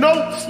notes.